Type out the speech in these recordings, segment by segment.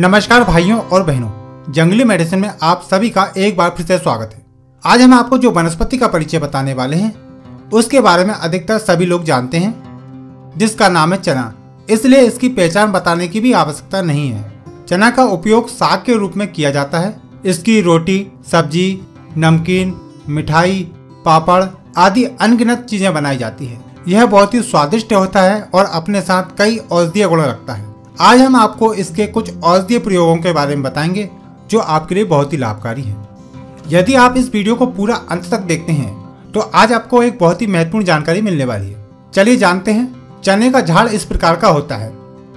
नमस्कार भाइयों और बहनों, जंगली मेडिसिन में आप सभी का एक बार फिर से स्वागत है। आज हम आपको जो वनस्पति का परिचय बताने वाले हैं उसके बारे में अधिकतर सभी लोग जानते हैं, जिसका नाम है चना। इसलिए इसकी पहचान बताने की भी आवश्यकता नहीं है। चना का उपयोग साग के रूप में किया जाता है। इसकी रोटी, सब्जी, नमकीन, मिठाई, पापड़ आदि अनगिनत चीजें बनाई जाती है। यह बहुत ही स्वादिष्ट होता है और अपने साथ कई औषधीय गुण रखता है। आज हम आपको इसके कुछ औषधीय प्रयोगों के बारे में बताएंगे जो आपके लिए बहुत ही लाभकारी है। यदि आप इस वीडियो को पूरा अंत तक देखते हैं तो आज आपको एक बहुत ही महत्वपूर्ण जानकारी मिलने वाली है। चलिए जानते हैं। चने का झाड़ इस प्रकार का होता है,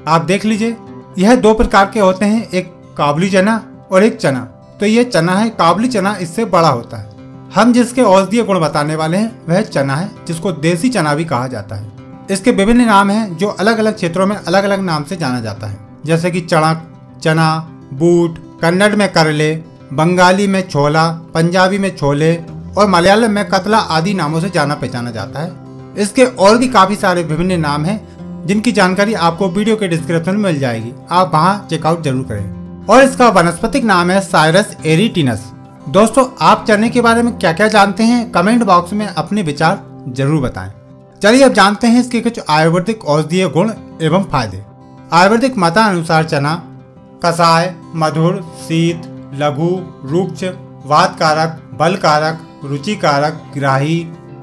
आप देख लीजिए। यह दो प्रकार के होते हैं, एक काबुली चना और एक चना। तो ये चना है, काबुली चना इससे बड़ा होता है। हम जिसके औषधीय गुण बताने वाले हैं वह चना है, जिसको देसी चना भी कहा जाता है। इसके विभिन्न नाम हैं जो अलग अलग क्षेत्रों में अलग अलग नाम से जाना जाता है, जैसे कि चणक, चना, बूट, कन्नड़ में करले, बंगाली में छोला, पंजाबी में छोले और मलयालम में कतला आदि नामों से जाना पहचाना जाता है। इसके और भी काफी सारे विभिन्न नाम हैं जिनकी जानकारी आपको वीडियो के डिस्क्रिप्शन में मिल जाएगी, आप वहाँ चेकआउट जरूर करें। और इसका वनस्पतिक नाम है साइरस एरिटिनस। दोस्तों, आप चने के बारे में क्या क्या जानते हैं कमेंट बॉक्स में अपने विचार जरूर बताएं। चलिए अब जानते हैं इसके कुछ आयुर्वेदिक औषधीय गुण एवं फायदे। आयुर्वेदिक मता अनुसार चना कसाय, मधुर, शीत, लघु, रुक्ष, वात कारक, बल कारक, रुचि कारक, ग्राही,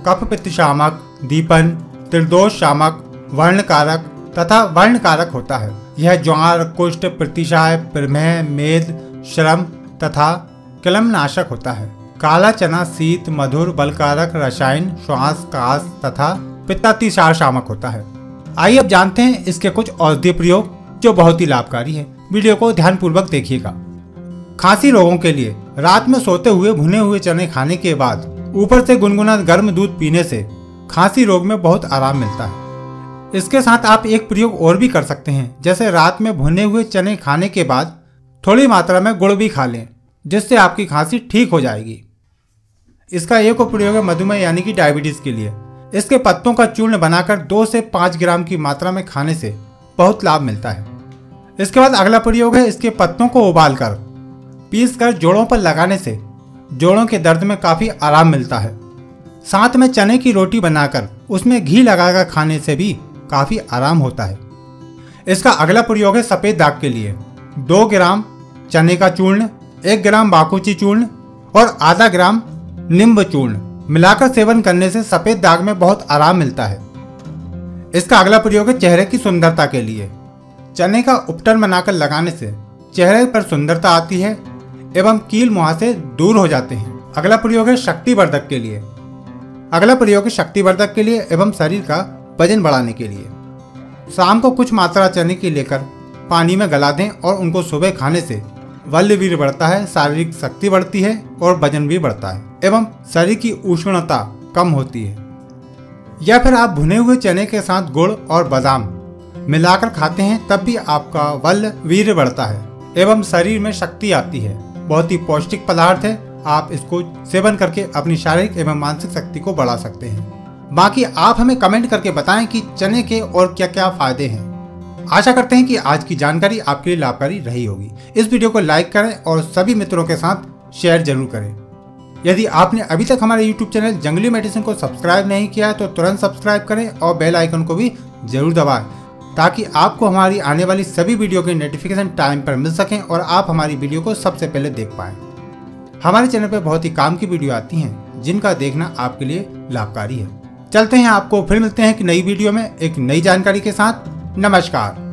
कफपित्त शामक, दीपन, त्रिदोष शामक, वर्ण कारक तथा वर्ण कारक होता है। यह ज्वार, कुष्ठ, प्रतिशाय, प्रमेह, मेद, श्रम तथा क्लम नाशक होता है। काला चना शीत, मधुर, बल कारक, रसायन, श्वास, कास तथा पित्तातिसार शामक होता है। आइए अब जानते हैं इसके कुछ औषधीय प्रयोग जो बहुत ही लाभकारी है। वीडियो को ध्यानपूर्वक देखिएगा। खांसी रोगों के लिए रात में सोते हुए भुने हुए चने खाने के बाद ऊपर से गुनगुना गर्म दूध पीने से खांसी रोग में बहुत आराम मिलता है। इसके साथ आप एक प्रयोग और भी कर सकते हैं, जैसे रात में भुने हुए चने खाने के बाद थोड़ी मात्रा में गुड़ भी खा लें, जिससे आपकी खांसी ठीक हो जाएगी। इसका एक और प्रयोग है मधुमेह यानी कि डायबिटीज के लिए। इसके पत्तों का चूर्ण बनाकर 2 से 5 ग्राम की मात्रा में खाने से बहुत लाभ मिलता है। इसके बाद अगला प्रयोग है इसके पत्तों को उबालकर पीसकर जोड़ों पर लगाने से जोड़ों के दर्द में काफ़ी आराम मिलता है। साथ में चने की रोटी बनाकर उसमें घी लगाकर खाने से भी काफ़ी आराम होता है। इसका अगला प्रयोग है सफ़ेद दाग के लिए 2 ग्राम चने का चूर्ण, 1 ग्राम बाकुची चूर्ण और आधा ग्राम नींबू चूर्ण मिलाकर सेवन करने से सफेद दाग में बहुत आराम मिलता है। इसका अगला प्रयोग है चेहरे की सुंदरता के लिए। चने का उपटन बनाकर लगाने से चेहरे पर सुंदरता आती है एवं कील मुहासे दूर हो जाते हैं। अगला प्रयोग है शक्तिवर्धक के लिए। एवं शरीर का वजन बढ़ाने के लिए शाम को कुछ मात्रा चने की लेकर पानी में गला दें और उनको सुबह खाने से बलवीर बढ़ता है, शारीरिक शक्ति बढ़ती है और वजन भी बढ़ता है एवं शरीर की उष्णता कम होती है। या फिर आप भुने हुए चने के साथ गुड़ और बादाम मिलाकर खाते हैं, तब भी आपका बलवीर बढ़ता है एवं शरीर में शक्ति आती है। बहुत ही पौष्टिक पदार्थ है, आप इसको सेवन करके अपनी शारीरिक एवं मानसिक शक्ति को बढ़ा सकते हैं। बाकी आप हमें कमेंट करके बताएं कि चने के और क्या क्या फायदे हैं। आशा करते हैं कि आज की जानकारी आपके लिए लाभकारी रही होगी। इस वीडियो को लाइक करें और सभी मित्रों के साथ शेयर जरूर करें। यदि आपने अभी तक हमारे YouTube चैनल जंगली मेडिसिन को सब्सक्राइब नहीं किया है तो तुरंत सब्सक्राइब करें और बेल आइकन को भी जरूर दबाएं, ताकि आपको हमारी आने वाली सभी वीडियो के नोटिफिकेशन टाइम पर मिल सकें और आप हमारी वीडियो को सबसे पहले देख पाएँ। हमारे चैनल पर बहुत ही काम की वीडियो आती हैं जिनका देखना आपके लिए लाभकारी है। चलते हैं, आपको फिर मिलते हैं एक नई वीडियो में एक नई जानकारी के साथ। नमस्कार।